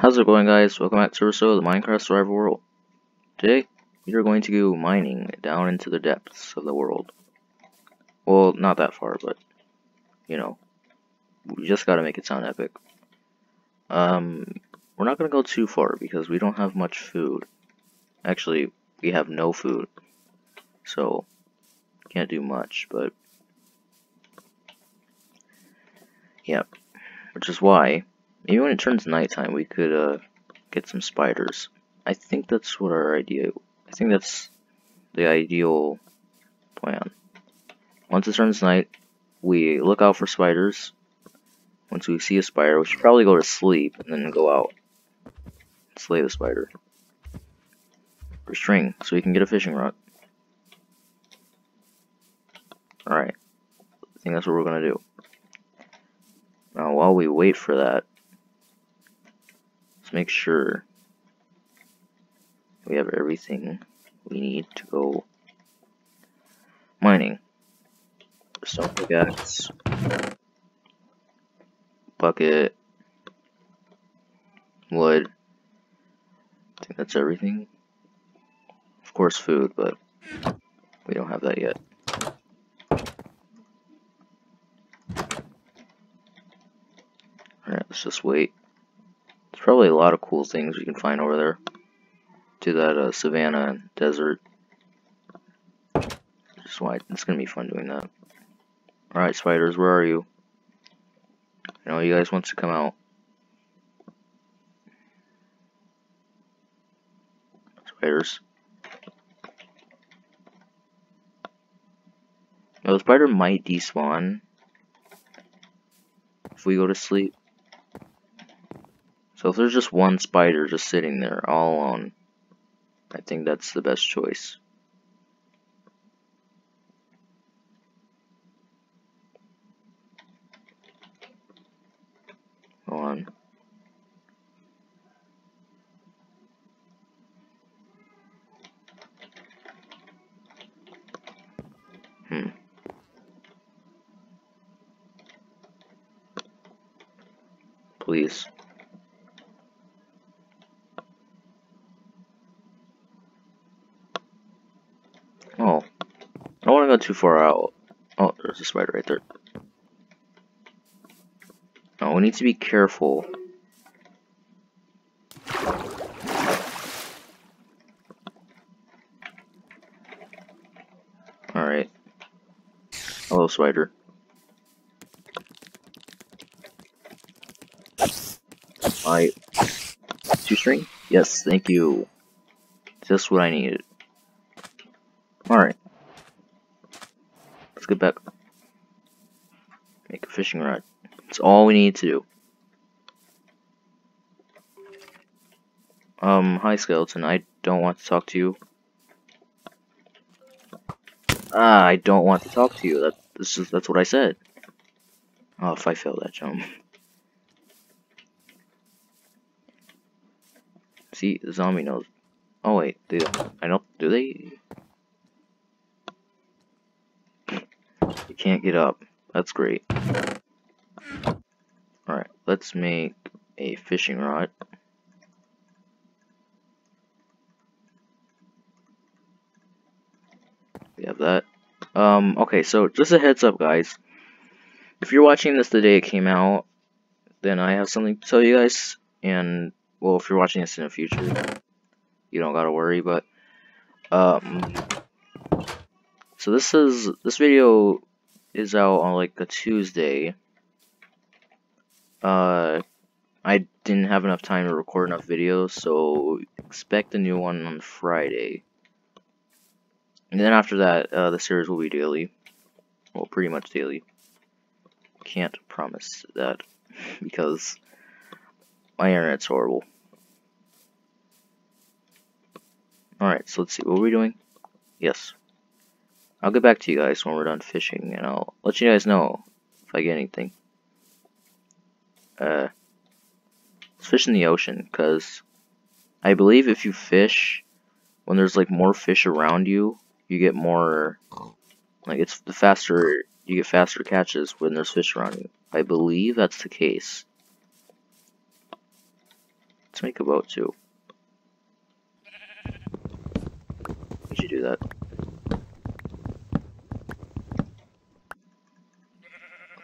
How's it going, guys? Welcome back to Russo, the Minecraft Survival World. Today, we are going to go mining down into the depths of the world. Well, not that far, but, you know, we just gotta make it sound epic. We're not gonna go too far because we don't have much food. Actually, we have no food, so can't do much, but, yep, yeah. Which is why maybe when it turns nighttime, we could get some spiders. I think that's what our idea. I think that's the ideal plan. Once it turns night, we look out for spiders. Once we see a spider, we should probably go to sleep and then go out and slay the spider for string, so we can get a fishing rod. All right, I think that's what we're gonna do. Now, while we wait for that, make sure we have everything we need to go mining. Stone pickaxe, bucket, wood. I think that's everything. Of course, food, but we don't have that yet. Alright, let's just wait. Probably a lot of cool things we can find over there. To that savannah and desert. Just why it's gonna be fun doing that. All right, spiders, where are you? I know you guys want to come out. Spiders. Now, the spider might despawn if we go to sleep. So if there's just one spider just sitting there all alone, I think that's the best choice. Hold on. Please. Oh, I don't want to go too far out. Oh, there's a spider right there. Now, we need to be careful. Alright. Hello, spider. Alright. Two string? Yes, thank you. Just what I needed. Alright, let's get back, make a fishing rod. That's all we need to do. Hi skeleton, I don't want to talk to you. Ah, I don't want to talk to you, that's what I said. Oh, if I fail that jump. See, the zombie knows. Oh wait, do they? Can't get up. That's great. Alright, let's make a fishing rod. We have that. Okay, so just a heads up, guys. If you're watching this the day it came out, then I have something to tell you guys. And, well, if you're watching this in the future, you don't gotta worry, but, so this video is out on like a Tuesday. I didn't have enough time to record enough videos, so expect a new one on Friday. And then after that, the series will be daily. Well, pretty much daily. Can't promise that because my internet's horrible. Alright, so let's see, what are we doing? Yes. I'll get back to you guys when we're done fishing, and I'll let you guys know if I get anything. Let's fish in the ocean, because I believe if you fish, when there's like more fish around you, you get more, like it's the faster, you get faster catches when there's fish around you. I believe that's the case. It's Let's make a boat too. We should do that.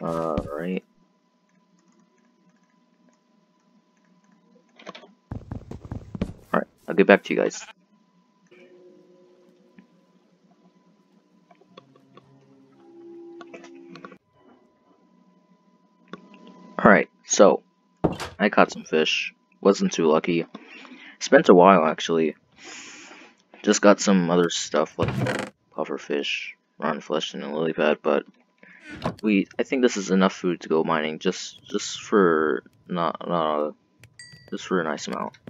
Alright. Alright, I'll get back to you guys. Alright, so I caught some fish. Wasn't too lucky. Spent a while actually. Just got some other stuff like pufferfish, rotten flesh, and a lily pad, but I think this is enough food to go mining just for a nice amount of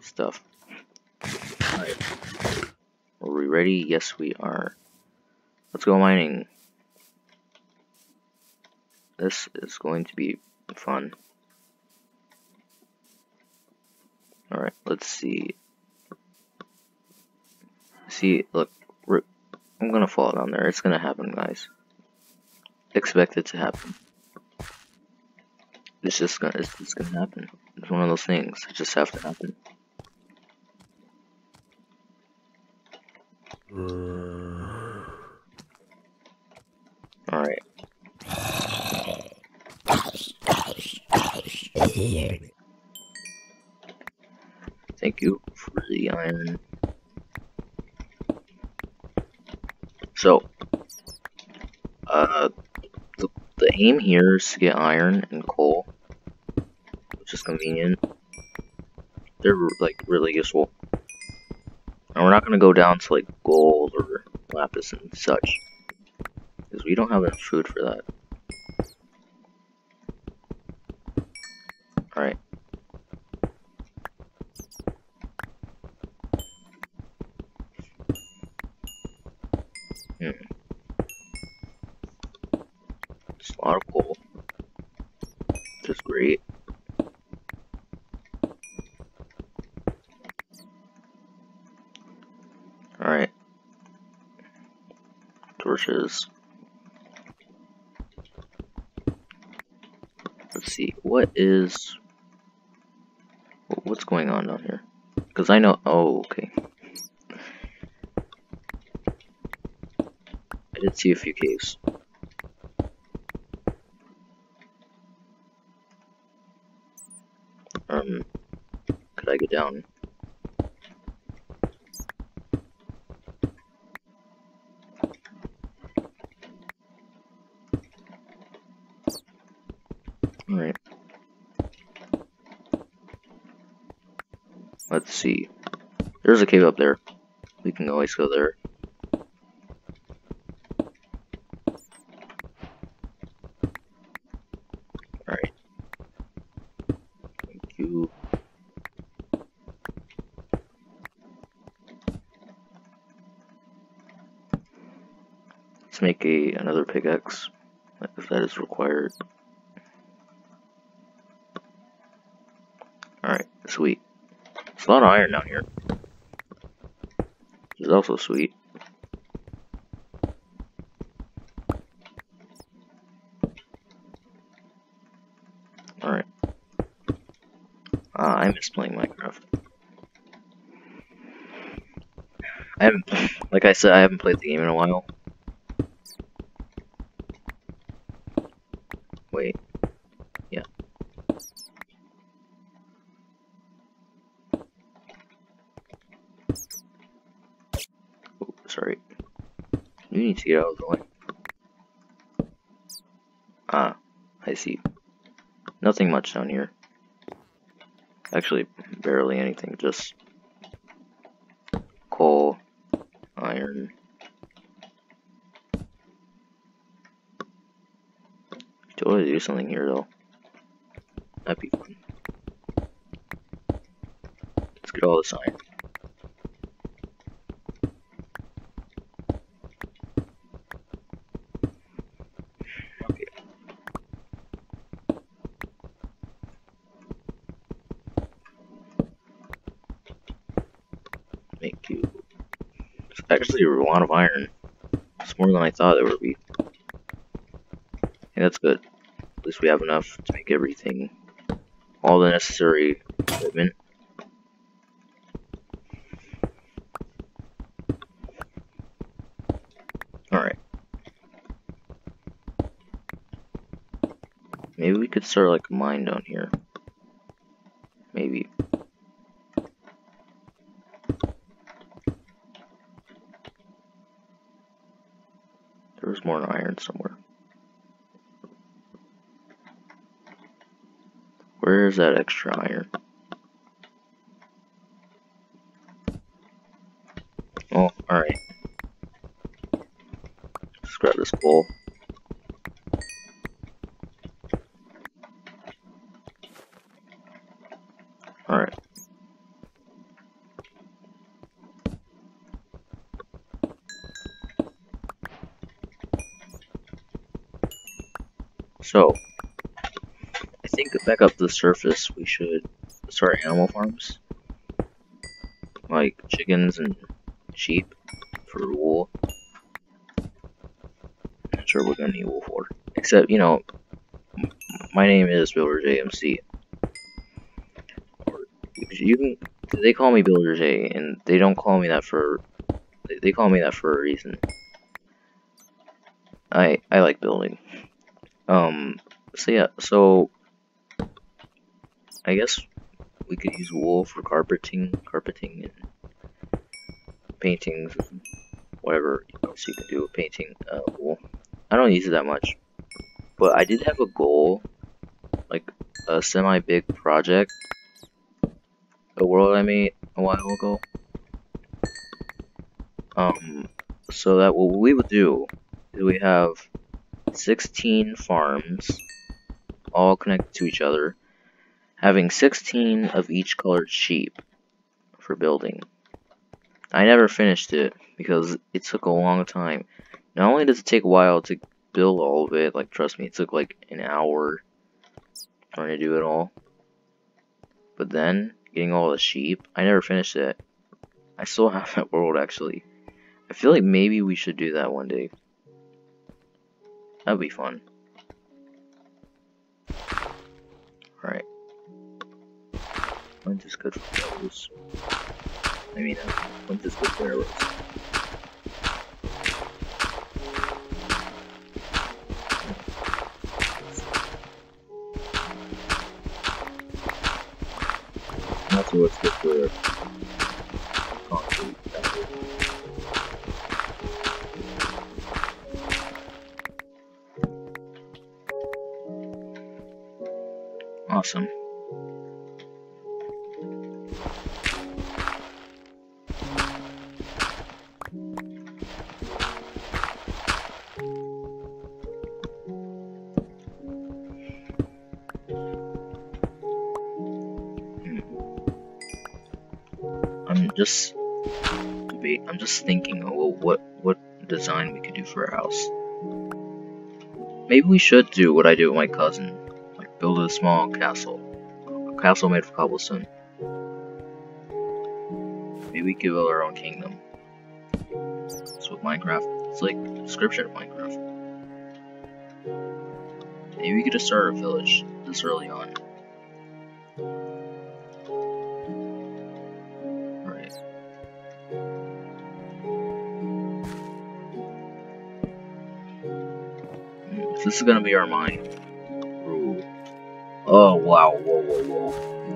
stuff. Alright. Are we ready? Yes we are. Let's go mining. This is going to be fun. Alright, let's see. See, look, I'm gonna fall down there. It's gonna happen, guys. Expect it to happen. It's just gonna happen. It's one of those things. It just have to happen. Alright. Thank you for the iron. So, the aim here is to get iron and coal, which is convenient. They're like really useful. And we're not gonna go down to like gold or lapis and such, because we don't have enough food for that. Alright. It's a lot of coal. Which is great. Alright. Torches. Let's see, what's going on down here? Because I know. Oh, okay. I did see a few caves. Could I get down? Alright. Let's see. There's a cave up there. We can always go there. Alright. Thank you. Let's make another pickaxe if that is required. Alright, sweet. There's a lot of iron down here, which is also sweet. Alright. I miss playing Minecraft. Like I said, I haven't played the game in a while. Wait. Sorry. You need to get out of the way. Ah, I see. Nothing much down here. Actually, barely anything, just coal, iron, totally do something here though. That'd be fun. Let's get all this iron. Thank you. It's actually a lot of iron. It's more than I thought it would be. And that's good. At least we have enough to make everything. all the necessary equipment. Alright. Maybe we could start like a mine down here. Maybe. There's more iron somewhere. Where's that extra iron? Oh, alright. Let's grab this bowl. Alright. So, I think back up to the surface we should start animal farms. Like chickens and sheep for wool. Not sure we're gonna need wool for. Except, you know, my name is Builder JMC. Or you can, they call me Builder J, and they don't call me that for, they call me that for a reason. I like building. So yeah, so I guess we could use wool for carpeting and paintings, and whatever else you can do with painting wool. I don't use it that much, but I did have a goal, like a semi-big project, a world I made a while ago. So that what we would do is we have 16 farms, all connected to each other, having 16 of each colored sheep for building. I never finished it because it took a long time. Not only does it take a while to build all of it, like trust me, it took like an hour trying to do it all. But then, getting all the sheep, I never finished it. I still have that world actually. I feel like maybe we should do that one day. That'd be fun. Alright. Flint is good for arrows. I mean, flint is good for arrows. That's what's good for concrete. Awesome. I'm just thinking, oh, what design we could do for our house. Maybe we should do what I do with my cousin. Build a small castle. A castle made of cobblestone. Maybe we could build our own kingdom. That's what Minecraft, it's like a description of Minecraft. Maybe we could just start a village this early on. Alright. This is gonna be our mine. Oh wow, whoa, whoa, whoa.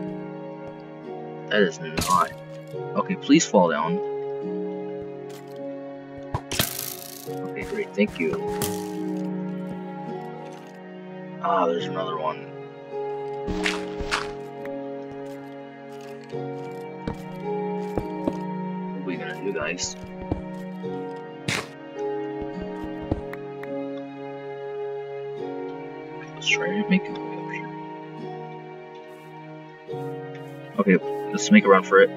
That is not. Okay, please fall down. Okay, great, thank you. Ah, there's another one. What are we gonna do, guys? Okay, let's try to make it. Okay, let's make a run for it.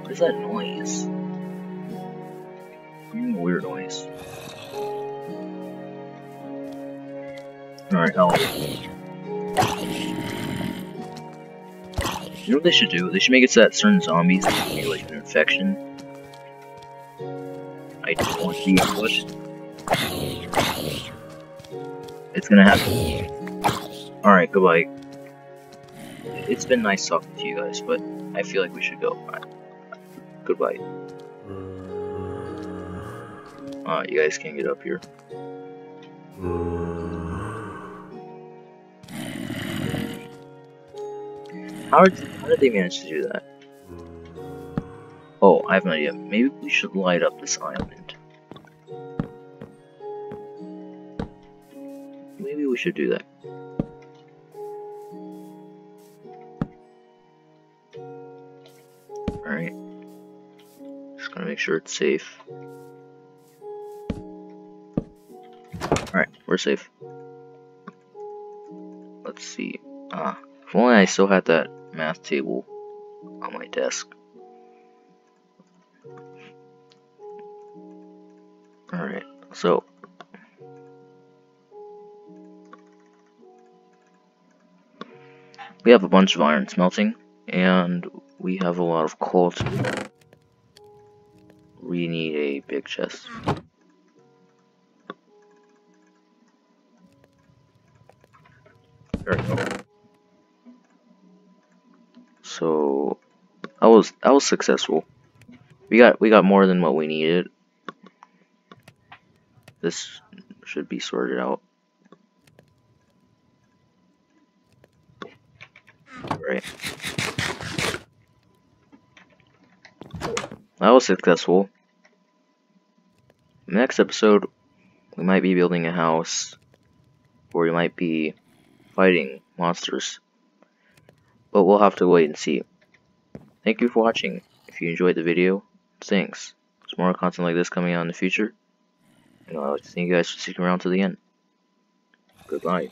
What is that noise? Weird noise. Alright, help. You know what they should do? They should make it so that certain zombies can get like an infection. I don't want to be pushed. It's gonna happen. Alright, goodbye. It's been nice talking to you guys, but I feel like we should go. Right. Goodbye. Alright, you guys can't get up here. How did they manage to do that? Oh, I have an idea. Maybe we should light up this island. Maybe we should do that. Alright. Just gotta make sure it's safe. Alright, we're safe. Let's see. If only I still had that math table on my desk. Alright, so we have a bunch of iron smelting, and we have a lot of coal too. We need a big chest. There we go. So that was successful. We got more than what we needed. This should be sorted out. Right. That was successful. In the next episode, we might be building a house, or we might be fighting monsters. But we'll have to wait and see. Thank you for watching. If you enjoyed the video, thanks. There's more content like this coming out in the future. And I'd like to thank you guys for sticking around to the end. Goodbye.